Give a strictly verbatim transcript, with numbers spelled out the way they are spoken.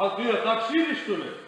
А ты от такси, что ли?